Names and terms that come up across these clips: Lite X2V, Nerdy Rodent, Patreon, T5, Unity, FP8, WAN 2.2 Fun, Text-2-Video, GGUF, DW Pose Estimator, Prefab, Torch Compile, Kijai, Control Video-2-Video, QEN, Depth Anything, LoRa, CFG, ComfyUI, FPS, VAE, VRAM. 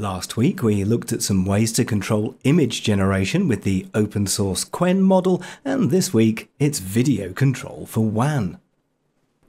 Last week we looked at some ways to control image generation with the open source QEN model, and this week it's video control for WAN.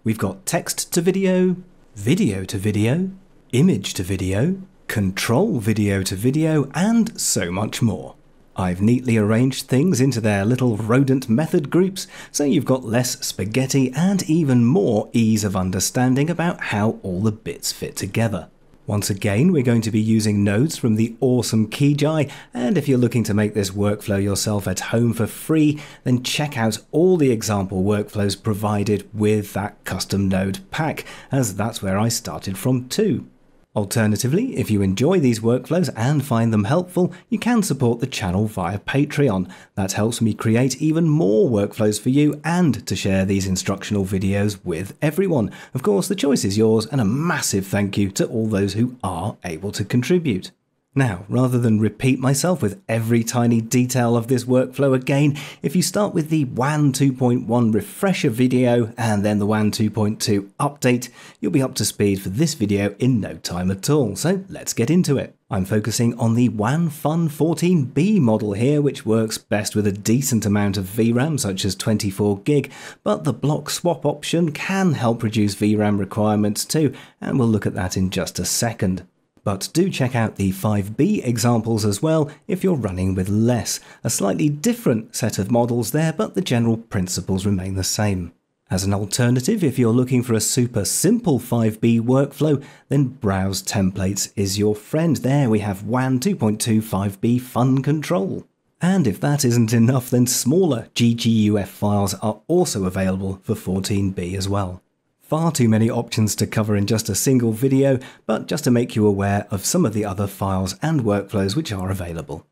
We've got text to video, video to video, image to video, control video to video, and so much more. I've neatly arranged things into their little rodent method groups, so you've got less spaghetti and even more ease of understanding about how all the bits fit together. Once again, we're going to be using nodes from the awesome Kijai, and if you're looking to make this workflow yourself at home for free, then check out all the example workflows provided with that custom node pack, as that's where I started from too. Alternatively, if you enjoy these workflows and find them helpful, you can support the channel via Patreon. That helps me create even more workflows for you and to share these instructional videos with everyone. Of course, the choice is yours, and a massive thank you to all those who are able to contribute. Now, rather than repeat myself with every tiny detail of this workflow again, if you start with the WAN 2.1 refresher video and then the WAN 2.2 update, you'll be up to speed for this video in no time at all, so let's get into it. I'm focusing on the WAN Fun 14B model here, which works best with a decent amount of VRAM, such as 24 gig, but the block swap option can help reduce VRAM requirements too, and we'll look at that in just a second. But do check out the 5B examples as well if you're running with less. A slightly different set of models there, but the general principles remain the same. As an alternative, if you're looking for a super simple 5B workflow, then Browse Templates is your friend. There we have WAN 2.2 5B Fun Control. And if that isn't enough, then smaller GGUF files are also available for 14B as well. Far too many options to cover in just a single video, but just to make you aware of some of the other files and workflows which are available.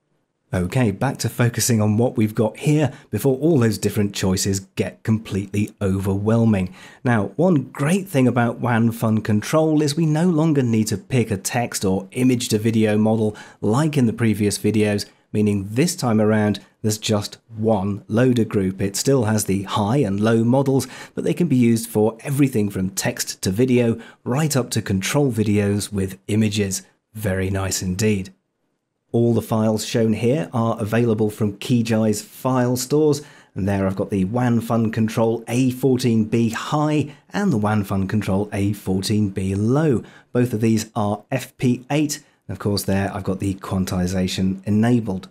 Okay, back to focusing on what we've got here before all those different choices get completely overwhelming. Now, one great thing about WAN Fun Control is we no longer need to pick a text or image to video model like in the previous videos, meaning this time around there's just one loader group. It still has the high and low models, but they can be used for everything from text to video, right up to control videos with images. Very nice indeed. All the files shown here are available from Kijai's file stores, and there I've got the WAN Fun Control A14B High and the WAN Fun Control A14B Low. Both of these are FP8, of course there I've got the quantization enabled.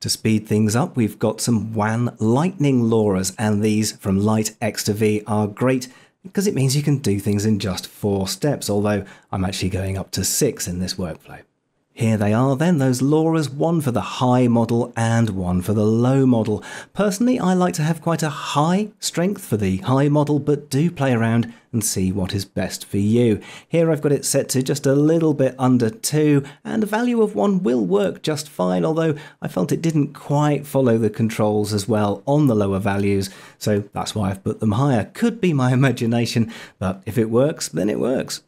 To speed things up, we've got some WAN lightning LoRa's, and these from Lite X2V are great because it means you can do things in just 4 steps, although I'm actually going up to 6 in this workflow. Here they are then, those LoRa's, one for the high model and one for the low model. Personally, I like to have quite a high strength for the high model, but do play around and see what is best for you. Here I've got it set to just a little bit under 2, and a value of 1 will work just fine, although I felt it didn't quite follow the controls as well on the lower values, so that's why I've put them higher. Could be my imagination, but if it works, then it works.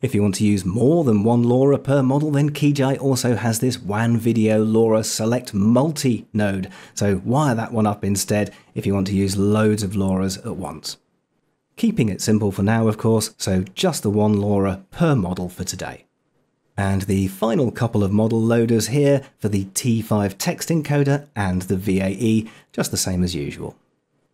If you want to use more than one LoRa per model, then Kijai also has this WAN Video LoRa Select Multi node, so wire that one up instead if you want to use loads of LoRas at once. Keeping it simple for now, of course, so just the one LoRa per model for today. And the final couple of model loaders here for the T5 text encoder and the VAE, just the same as usual.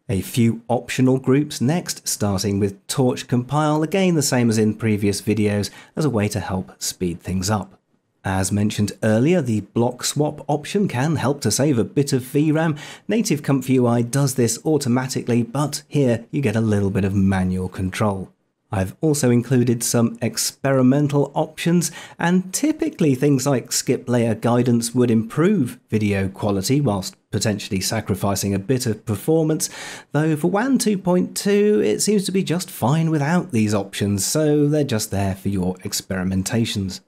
A few optional groups next, starting with Torch Compile, again the same as in previous videos, as a way to help speed things up. As mentioned earlier, the block swap option can help to save a bit of VRAM. Native ComfyUI does this automatically, but here you get a little bit of manual control. I've also included some experimental options, and typically things like skip layer guidance would improve video quality whilst potentially sacrificing a bit of performance, though for WAN 2.2 it seems to be just fine without these options, so they're just there for your experimentations.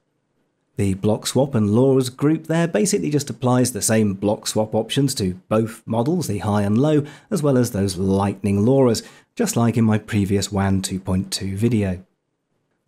The block swap and LoRa's group there basically just applies the same block swap options to both models, the high and low, as well as those lightning LoRa's, just like in my previous WAN 2.2 video.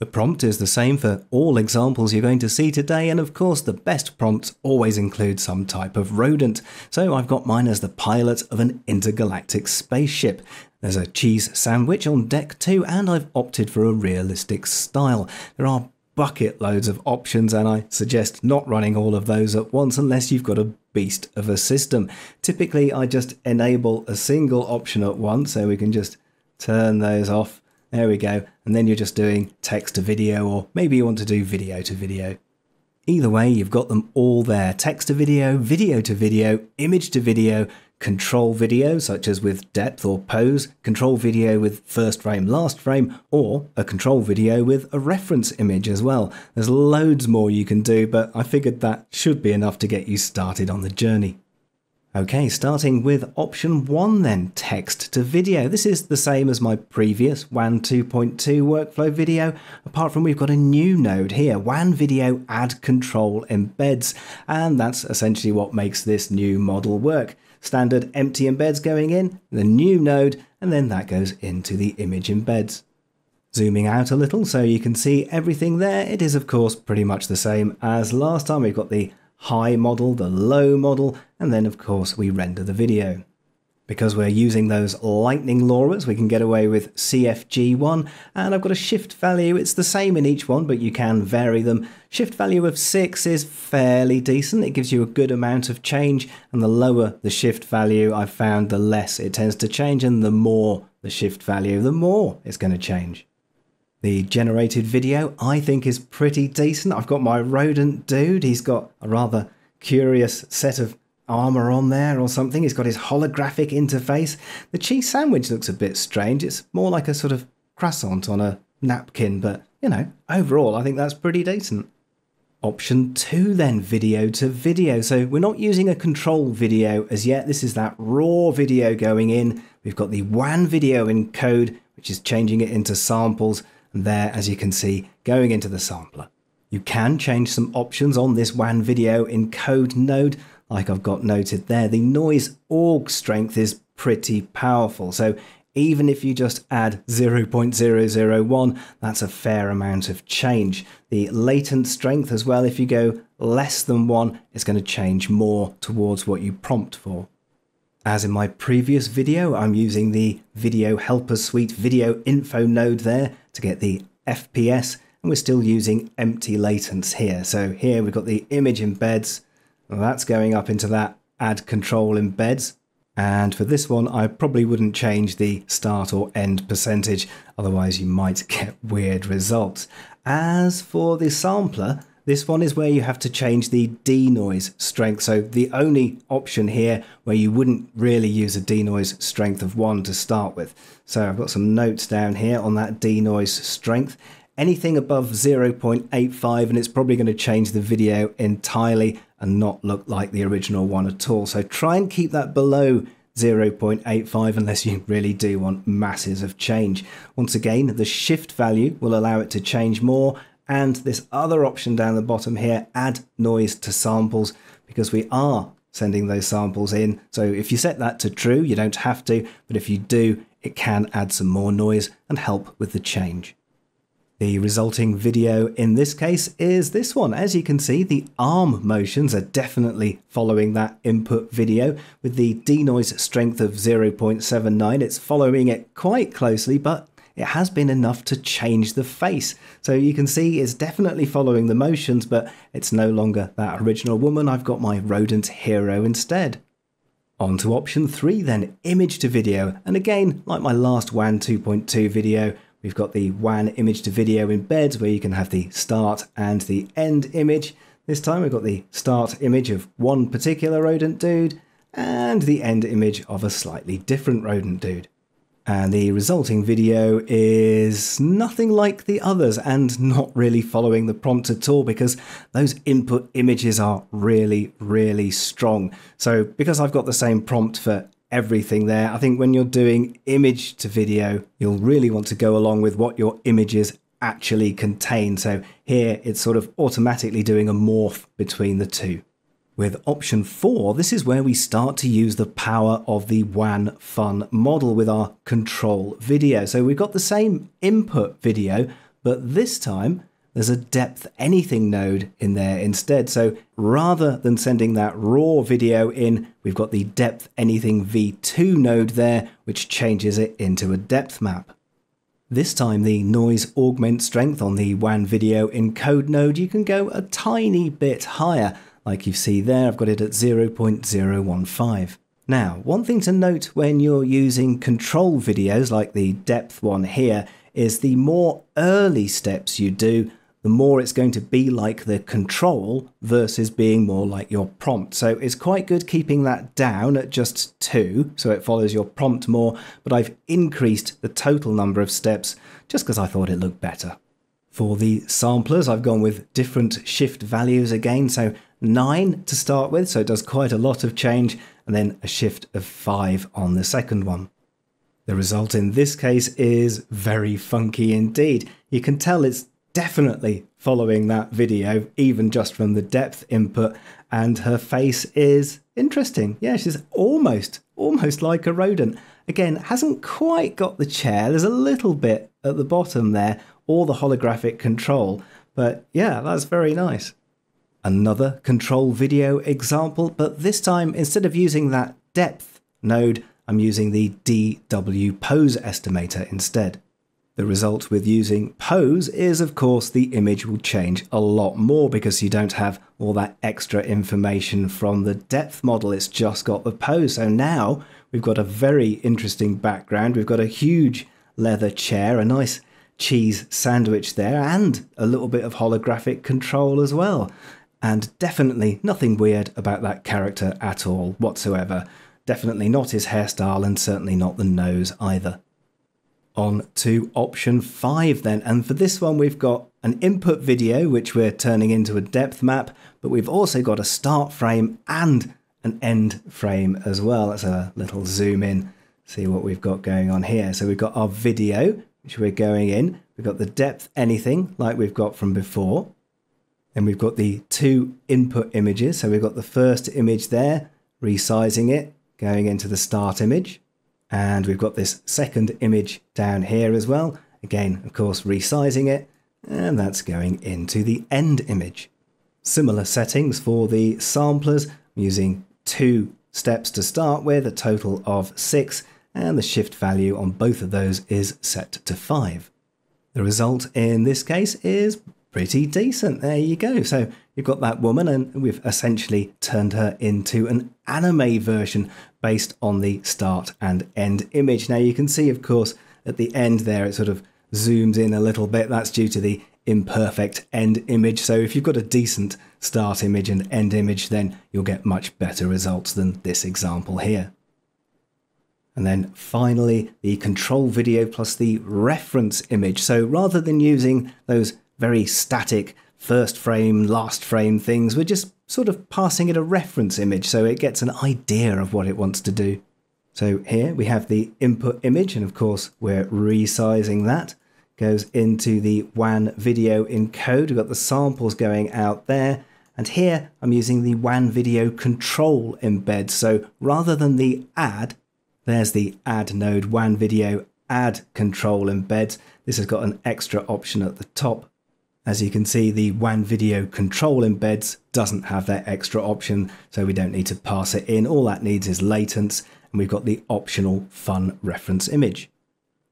The prompt is the same for all examples you're going to see today, and of course the best prompts always include some type of rodent, so I've got mine as the pilot of an intergalactic spaceship. There's a cheese sandwich on deck too, and I've opted for a realistic style. There are bucket loads of options, and I suggest not running all of those at once unless you've got a beast of a system. Typically, I just enable a single option at once, so we can just turn those off. There we go. And then you're just doing text to video, or maybe you want to do video to video. Either way, you've got them all there. Text to video, video to video, image to video, control video, such as with depth or pose, control video with first frame, last frame, or a control video with a reference image as well. There's loads more you can do, but I figured that should be enough to get you started on the journey. Okay, starting with option one then, text to video. This is the same as my previous WAN 2.2 workflow video, apart from we've got a new node here, WAN video add control embeds, and that's essentially what makes this new model work. Standard empty embeds going in, the new node, and then that goes into the image embeds. Zooming out a little so you can see everything there. It is, of course, pretty much the same as last time. We've got the high model, the low model, and then, of course, we render the video. Because we're using those lightning LoRa's, we can get away with CFG1, and I've got a shift value. It's the same in each one, but you can vary them. Shift value of 6 is fairly decent. It gives you a good amount of change, and the lower the shift value, I've found, the less it tends to change, and the more the shift value, the more it's going to change. The generated video, I think, is pretty decent. I've got my rodent dude. He's got a rather curious set of armor on there or something. He's got his holographic interface. The cheese sandwich looks a bit strange. It's more like a sort of croissant on a napkin, but, you know, overall I think that's pretty decent. Option two then, video to video. So we're not using a control video as yet. This is that raw video going in. We've got the WAN video encode, which is changing it into samples, and there, as you can see, going into the sampler. You can change some options on this WAN video encode node. Like I've got noted there, the noise org strength is pretty powerful. So even if you just add 0.001, that's a fair amount of change. The latent strength as well, if you go less than 1, it's going to change more towards what you prompt for. As in my previous video, I'm using the video helper suite video info node there to get the FPS, and we're still using empty latents here. So here we've got the image embeds. Well, that's going up into that add control embeds. And for this one, I probably wouldn't change the start or end percentage. Otherwise, you might get weird results. As for the sampler, this one is where you have to change the denoise strength. So the only option here where you wouldn't really use a denoise strength of 1 to start with. So I've got some notes down here on that denoise strength. Anything above 0.85, and it's probably going to change the video entirely and not look like the original one at all. So try and keep that below 0.85 unless you really do want masses of change. Once again, the shift value will allow it to change more, and this other option down the bottom here, add noise to samples, because we are sending those samples in. So if you set that to true, you don't have to, but if you do, it can add some more noise and help with the change. The resulting video in this case is this one. As you can see, the arm motions are definitely following that input video. With the denoise strength of 0.79, it's following it quite closely, but it has been enough to change the face. So you can see it's definitely following the motions, but it's no longer that original woman. I've got my rodent hero instead. On to option 3 then, image to video. And again, like my last WAN 2.2 video, we've got the WAN image to video embeds where you can have the start and the end image. This time we've got the start image of one particular rodent dude and the end image of a slightly different rodent dude. And the resulting video is nothing like the others and not really following the prompt at all, because those input images are really, really strong. So because I've got the same prompt for everything there, I think when you're doing image to video, you'll really want to go along with what your images actually contain. So here it's sort of automatically doing a morph between the two. With option 4, this is where we start to use the power of the WAN Fun model with our control video. So we've got the same input video, but this time there's a Depth Anything node in there instead. So rather than sending that raw video in, we've got the Depth Anything V2 node there, which changes it into a depth map. This time the noise augment strength on the WAN video encode node, you can go a tiny bit higher. Like you see there, I've got it at 0.015. Now, one thing to note when you're using control videos like the depth one here is the more early steps you do, the more it's going to be like the control versus being more like your prompt. So it's quite good keeping that down at just 2, so it follows your prompt more, but I've increased the total number of steps just because I thought it looked better. For the samplers, I've gone with different shift values again, so 9 to start with, so it does quite a lot of change, and then a shift of 5 on the second one. The result in this case is very funky indeed. You can tell it's definitely following that video, even just from the depth input, and her face is interesting. Yeah, she's almost like a rodent. Again, hasn't quite got the chair. There's a little bit at the bottom there, or the holographic control, but yeah, that's very nice. Another control video example, but this time instead of using that depth node, I'm using the DW Pose Estimator instead. The result with using pose is, of course, the image will change a lot more because you don't have all that extra information from the depth model. It's just got the pose. So now we've got a very interesting background. We've got a huge leather chair, a nice cheese sandwich there, and a little bit of holographic control as well. And definitely nothing weird about that character at all whatsoever. Definitely not his hairstyle and certainly not the nose either. On to option 5 then, and for this one we've got an input video which we're turning into a depth map, but we've also got a start frame and an end frame as well. Let's have a little zoom in, see what we've got going on here. So we've got our video, which we're going in, we've got the depth anything like we've got from before, then we've got the 2 input images, so we've got the first image there, resizing it, going into the start image, and we've got this second image down here as well, again of course resizing it, and that's going into the end image. Similar settings for the samplers. I'm using 2 steps to start with, a total of 6, and the shift value on both of those is set to 5. The result in this case is pretty decent. There you go. So you've got that woman and we've essentially turned her into an anime version based on the start and end image. Now you can see, of course, at the end there it sort of zooms in a little bit. That's due to the imperfect end image. So if you've got a decent start image and end image, then you'll get much better results than this example here. And then finally, the control video plus the reference image. So rather than using those very static first frame, last frame things, we're just sort of passing it a reference image so it gets an idea of what it wants to do. So here we have the input image, and of course we're resizing that. Goes into the WAN video encode. We've got the samples going out there. And here I'm using the WAN video control embed. So rather than the add, there's the add node, WAN video add control embed. This has got an extra option at the top. As you can see, the WAN video control embeds doesn't have that extra option, so we don't need to pass it in. All that needs is latents, and we've got the optional fun reference image.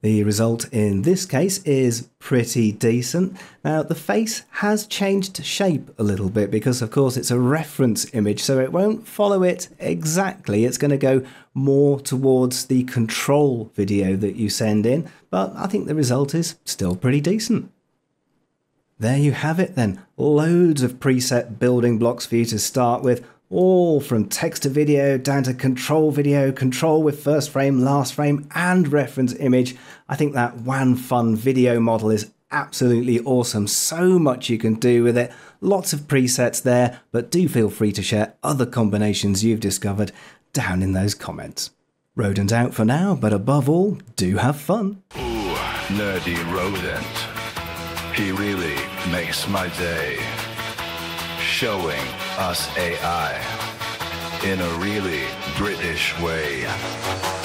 The result in this case is pretty decent. Now, the face has changed shape a little bit because, of course, it's a reference image, so it won't follow it exactly. It's going to go more towards the control video that you send in, but I think the result is still pretty decent. There you have it then, loads of preset building blocks for you to start with, all from text to video down to control video, control with first frame, last frame and reference image. I think that WAN Fun video model is absolutely awesome, so much you can do with it, lots of presets there, but do feel free to share other combinations you've discovered down in those comments. Rodent out for now, but above all, do have fun. Ooh, Nerdy Rodent. He really makes my day, showing us AI in a really British way.